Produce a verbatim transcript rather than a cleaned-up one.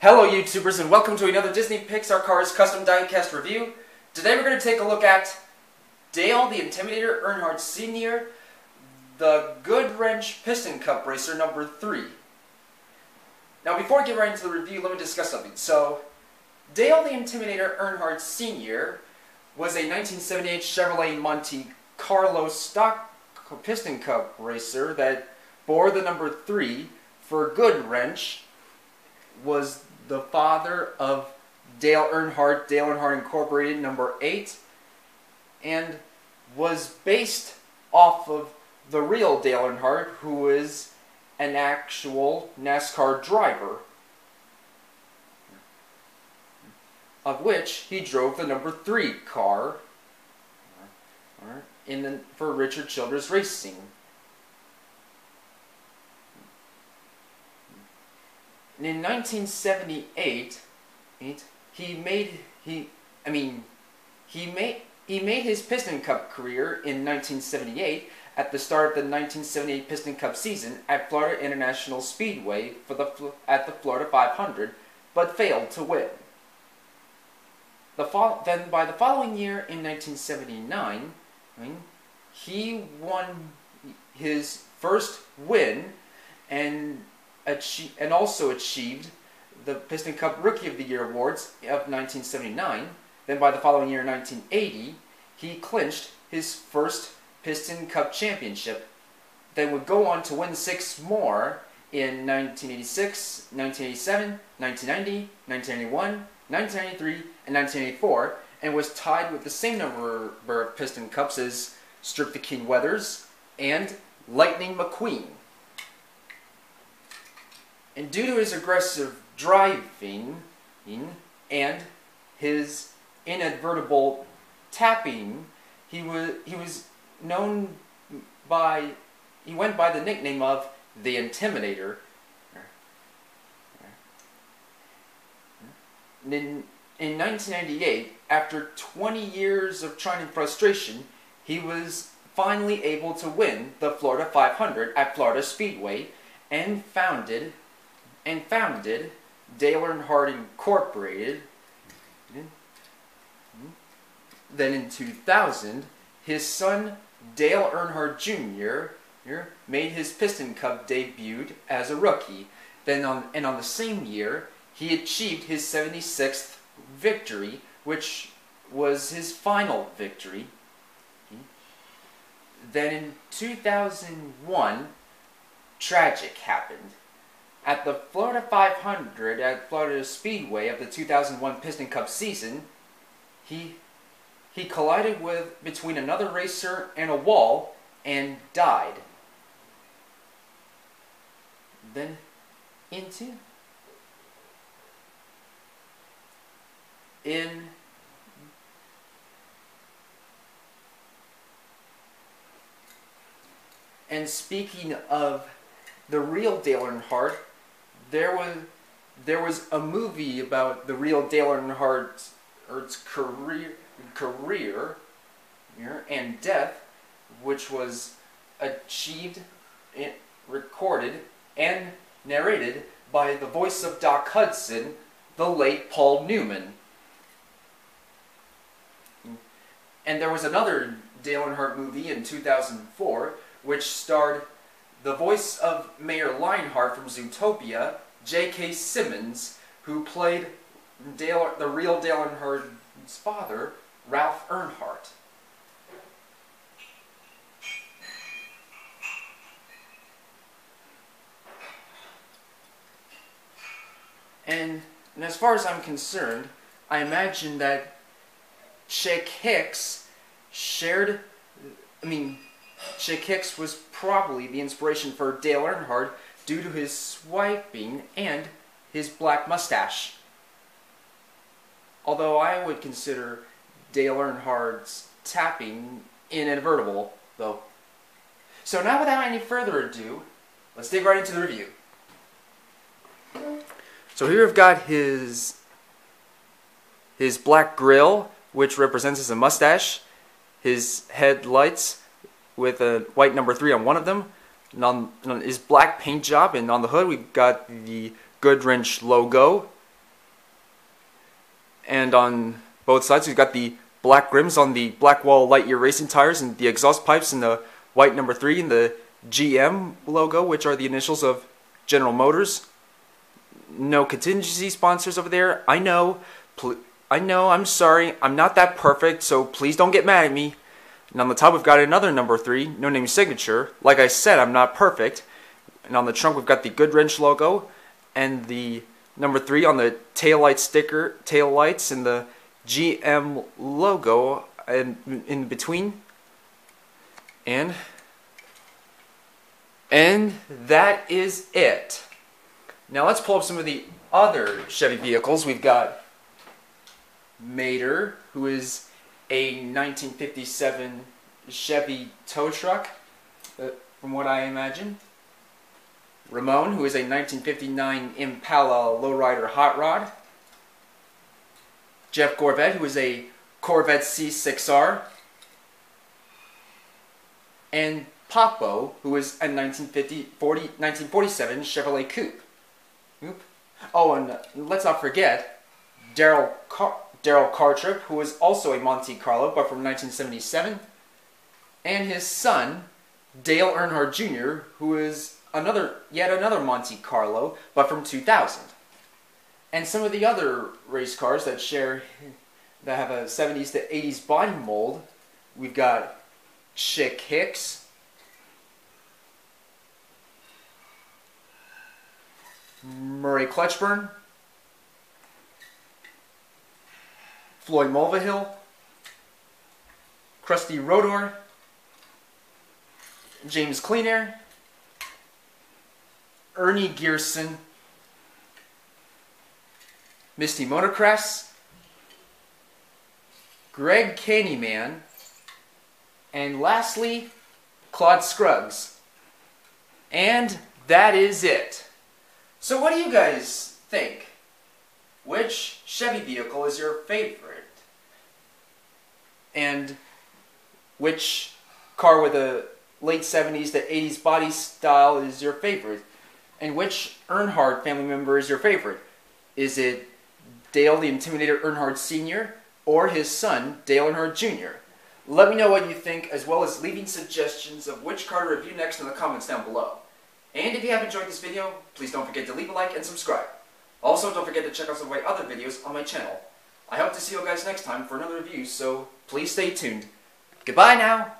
Hello YouTubers and welcome to another Disney Pixar Cars Custom Diecast review. Today we're going to take a look at Dale the Intimidator Earnhardt Senior, the Good Wrench Piston Cup Racer number three. Now before I get right into the review, let me discuss something. So, Dale the Intimidator Earnhardt Senior was a nineteen seventy-eight Chevrolet Monte Carlo stock Piston Cup racer that bore the number three for Good Wrench, was the father of Dale Earnhardt, Dale Earnhardt Incorporated, number eight, and was based off of the real Dale Earnhardt, who is an actual NASCAR driver, of which he drove the number three car in the, for Richard Childress Racing. And in nineteen seventy-eight, he made he I mean he made he made his Piston Cup career in nineteen seventy-eight at the start of the nineteen seventy-eight Piston Cup season at Florida International Speedway for the at the Florida five hundred, but failed to win. The fo then by the following year in nineteen seventy-nine, I mean, he won his first win and. and also achieved the Piston Cup Rookie of the Year awards of nineteen seventy-nine. Then by the following year, nineteen eighty, he clinched his first Piston Cup championship. They would go on to win six more in nineteen eighty-six, nineteen eighty-seven, nineteen ninety, nineteen ninety-one, nineteen ninety-three, and nineteen ninety-four, and was tied with the same number of Piston Cups as Strip the King Weathers and Lightning McQueen. And due to his aggressive driving and his inadvertible tapping, he was he was known by he went by the nickname of the Intimidator. And in, in nineteen ninety-eight, after twenty years of trying and frustration, he was finally able to win the Florida five hundred at Florida Speedway and founded. and founded Dale Earnhardt Incorporated. Then in two thousand, his son Dale Earnhardt Junior made his Piston Cup debut as a rookie. Then on and on the same year, he achieved his seventy-sixth victory, which was his final victory. Then in two thousand one, tragic happened. At the Florida five hundred at Florida Speedway of the two thousand one Piston Cup season, he he collided with between another racer and a wall and died. Then into in and speaking of the real Dale Earnhardt, There was there was a movie about the real Dale Earnhardt's career career and death, which was achieved, recorded, and narrated by the voice of Doc Hudson, the late Paul Newman. And there was another Dale Earnhardt movie in two thousand four, which starred the voice of Mayor Lionheart from Zootopia, J K Simmons, who played Dale, the real Dale Earnhardt's father, Ralph Earnhardt. And, and as far as I'm concerned, I imagine that Chick Hicks shared, I mean, Chick Hicks was probably the inspiration for Dale Earnhardt due to his swiping and his black mustache. Although I would consider Dale Earnhardt's tapping inadvertible, though. So now without any further ado, let's dig right into the review. So here we've got his, his black grill, which represents his mustache, his headlights, with a white number three on one of them, and on, on his black paint job, and on the hood we've got the Good Wrench logo, and on both sides we've got the black rims on the black wall Lightyear Racing Tires, and the exhaust pipes in the white number three and the G M logo, which are the initials of General Motors. No contingency sponsors over there. I know, I know, I'm sorry, I'm not that perfect, so please don't get mad at me. And on the top we've got another number three, no name signature. Like I said, I'm not perfect. And on the trunk we've got the Good Wrench logo and the number three on the taillight sticker, taillights, and the G M logo and in between. And and that is it. Now let's pull up some of the other Chevy vehicles. We've got Mater, who is a nineteen fifty-seven Chevy tow truck, uh, from what I imagine. Ramon, who is a nineteen fifty-nine Impala lowrider hot rod. Jeff Corvette, who is a Corvette C six R. And Papo, who is a nineteen forty-seven Chevrolet Coupe. Oop. Oh, and let's not forget Daryl Car, Daryl Car Trip, who was also a Monte Carlo, but from nineteen seventy-seven. And his son, Dale Earnhardt Junior, who is another, yet another Monte Carlo, but from two thousand. And some of the other race cars that share, that have a seventies to eighties body mold, we've got Chick Hicks, Murray Clutchburn, Floyd Mulvihill, Krusty Rodor, James Cleanair, Ernie Gearson, Misty Motorcrafts, Greg Candyman, and lastly, Claude Scruggs. And that is it. So what do you guys think? Which Chevy vehicle is your favorite? And which car with a late seventies to eighties body style is your favorite? And which Earnhardt family member is your favorite? Is it Dale the Intimidator Earnhardt Senior or his son Dale Earnhardt Junior? Let me know what you think, as well as leaving suggestions of which car to review next in the comments down below. And if you have enjoyed this video, please don't forget to leave a like and subscribe. Also, don't forget to check out some of my other videos on my channel. I hope to see you guys next time for another review, so please stay tuned. Goodbye now!